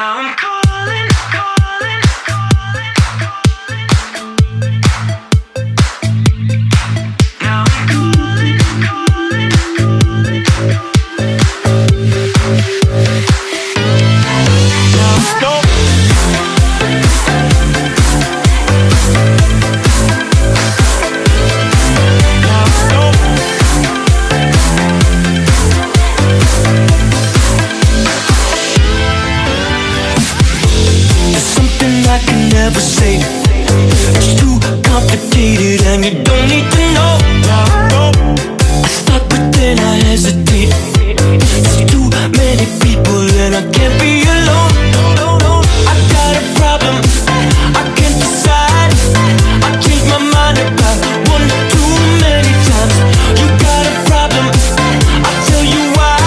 Now I'm calling, calling, calling, calling. Now I'm calling, calling, calling, calling. Now I'm calling. Never say it's too complicated, and you don't need to know. I stop, but then I hesitate. It's too many people, and I can't be alone. I got a problem, I can't decide. I change my mind about one too many times. You got a problem, I'll tell you why.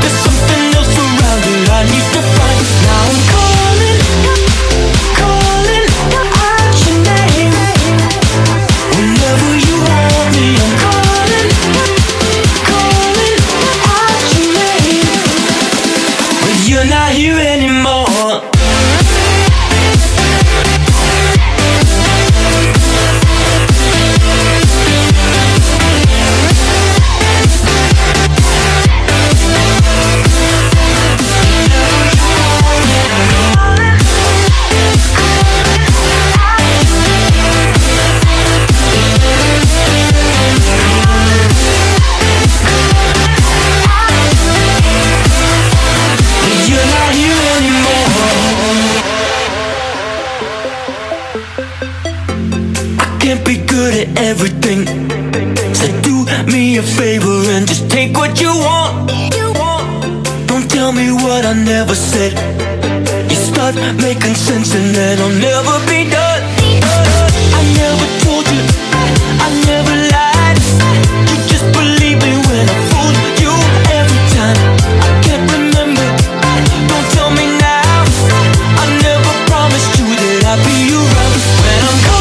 There's something else around that I need to find. Now I'm calling. You're not here anymore. Can't be good at everything, so do me a favor and just take what you want. Don't tell me what I never said. You start making sense and then I'll never be done. I never told you, I never lied. You just believe me when I fool you every time. I can't remember, don't tell me now. I never promised you that I'd be around when I'm gone.